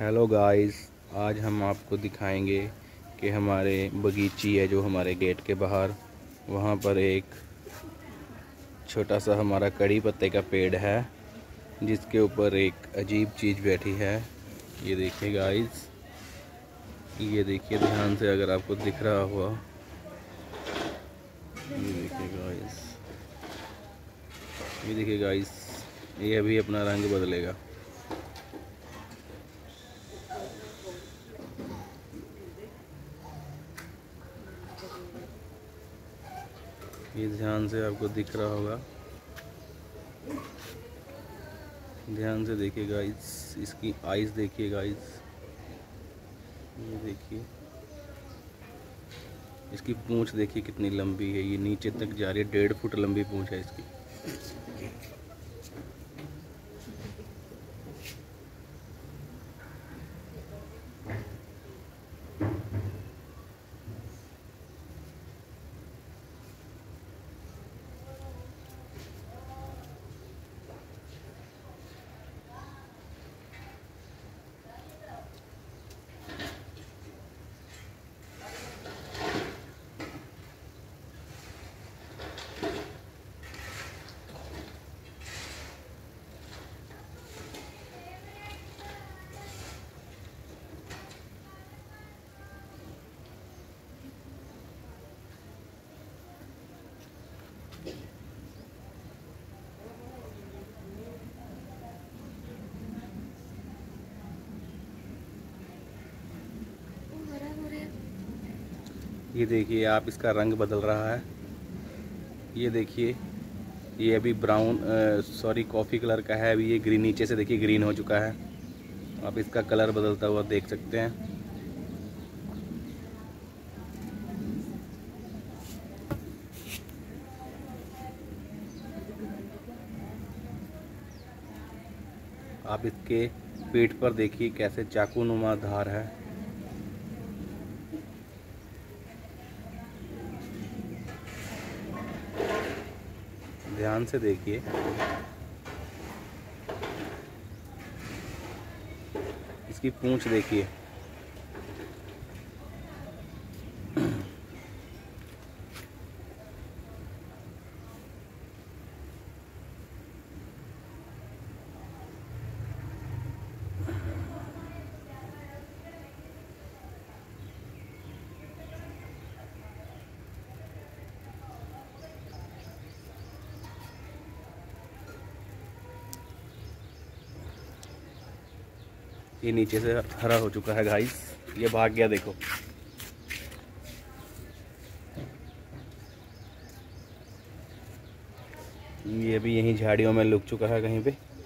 Hello guys, आज हम आपको दिखाएंगे कि हमारे बगीची है जो हमारे गेट के बाहर, वहाँ पर एक छोटा सा हमारा कड़ी पत्ते का पेड़ है जिसके ऊपर एक अजीब चीज़ बैठी है। ये देखिए गाइस, ये देखिए ध्यान से, अगर आपको दिख रहा हुआ, ये देखिए गाइस, ये देखिए गाइस, ये अभी अपना रंग बदलेगा। ये ध्यान से आपको दिख रहा होगा, ध्यान से देखिए गाइस, इसकी आइज देखिए गाइस, ये देखिए इसकी पूंछ देखिए कितनी लंबी है, ये नीचे तक जा रही है, 1.5 फुट लंबी पूंछ है इसकी। ये देखिए आप, इसका रंग बदल रहा है, ये देखिए, ये अभी ब्राउन सॉरी कॉफ़ी कलर का है, अभी ये ग्रीन, नीचे से देखिए ग्रीन हो चुका है, आप इसका कलर बदलता हुआ देख सकते हैं। आप इसके पेट पर देखिए कैसे चाकू नुमा धार है। ध्यान से देखिए, इसकी पूंछ देखिए, ये नीचे से हरा हो चुका है गाइस, ये भाग गया देखो। ये भी यहीं झाड़ियों में लुक चुका है कहीं पे।